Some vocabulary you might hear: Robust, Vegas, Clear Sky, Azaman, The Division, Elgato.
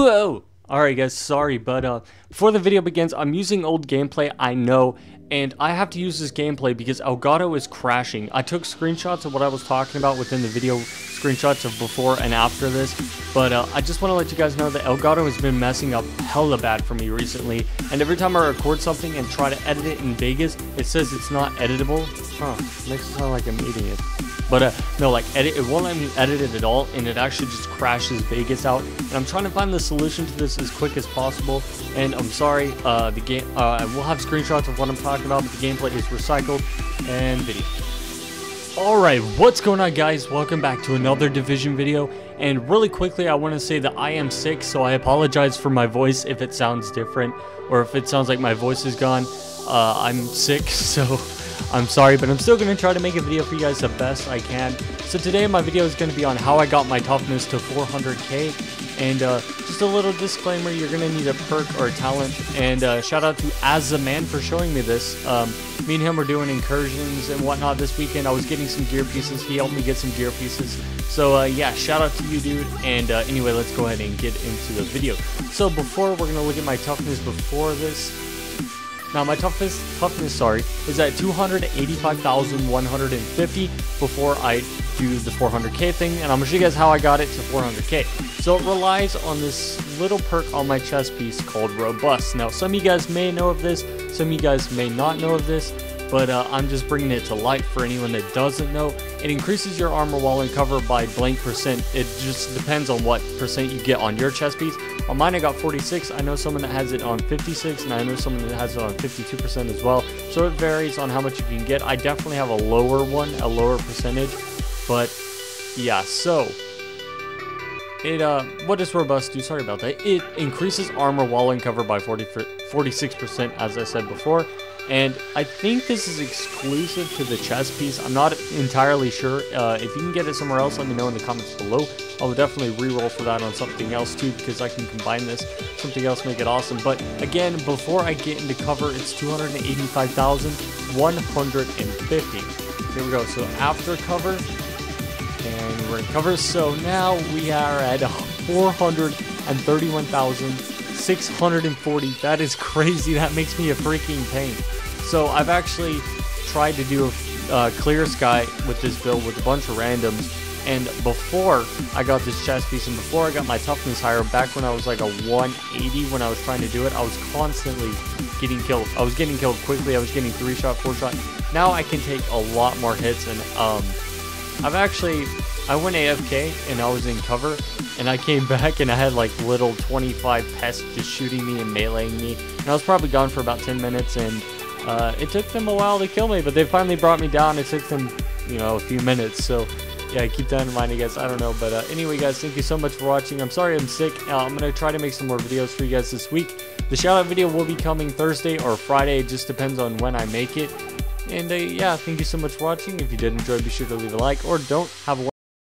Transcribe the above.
Whoa! Alright guys, sorry, but before the video begins, I'm using old gameplay, I know, and I have to use this gameplay because Elgato is crashing. I took screenshots of what I was talking about within the video, screenshots of before and after this, but I just want to let you guys know that Elgato has been messing up hella bad for me recently, and every time I record something and try to edit it in Vegas, it says it's not editable. Huh, makes it sound like I'm eating it. But no, like edit, it won't let me edit it at all, and it actually just crashes Vegas out. And I'm trying to find the solution to this as quick as possible. And I'm sorry, the game. We'll have screenshots of what I'm talking about, but the gameplay is recycled and video. All right, what's going on, guys? Welcome back to another Division video. And really quickly, I want to say that I am sick, so I apologize for my voice if it sounds different or if it sounds like my voice is gone. I'm sick, so. I'm sorry, but I'm still going to try to make a video for you guys the best I can. So today my video is going to be on how I got my toughness to 400k. And just a little disclaimer, you're going to need a perk or a talent. And shout out to Azaman for showing me this. Me and him were doing incursions and whatnot this weekend. I was getting some gear pieces. He helped me get some gear pieces. So yeah, shout out to you, dude. And anyway, let's go ahead and get into the video. So before, we're going to look at my toughness before this. Now my toughness, sorry, is at 285,150 before I do the 400k thing, and I'm gonna show you guys how I got it to 400k. So it relies on this little perk on my chest piece called Robust. Now some of you guys may know of this, some of you guys may not know of this, but I'm just bringing it to light for anyone that doesn't know. It increases your armor while in cover by blank percent. It just depends on what percent you get on your chest piece. On mine, I got 46. I know someone that has it on 56, and I know someone that has it on 52% as well. So it varies on how much you can get. I definitely have a lower one, a lower percentage, but yeah. So it what does Robust do? Sorry about that. It increases armor while in cover by 46%, as I said before. And I think this is exclusive to the chest piece. I'm not entirely sure. If you can get it somewhere else, let me know in the comments below. I'll definitely re-roll for that on something else too, because I can combine this something else, make it awesome. But again, before I get into cover, it's 285,150. Here we go. So after cover, and we're in cover. So now we are at 431,640. That is crazy. That makes me a freaking pain. So I've actually tried to do a Clear Sky with this build with a bunch of randoms, and before I got this chest piece and before I got my toughness higher, back when I was like a 180, when I was trying to do it, I was constantly getting killed. I was getting killed quickly. I was getting 3-shot, 4-shot. Now I can take a lot more hits, and I went AFK and I was in cover, and I came back and I had like little 25 pests just shooting me and meleeing me, and I was probably gone for about 10 minutes, and it took them a while to kill me, but they finally brought me down. It took them, you know, a few minutes. So yeah, keep that in mind, I guess. I don't know, but anyway guys, thank you so much for watching. I'm sorry I'm sick. I'm gonna try to make some more videos for you guys this week. The shout out video will be coming Thursday or Friday, it just depends on when I make it. And yeah, thank you so much for watching. If you did enjoy, be sure to leave a like, or don't. Have a wonderful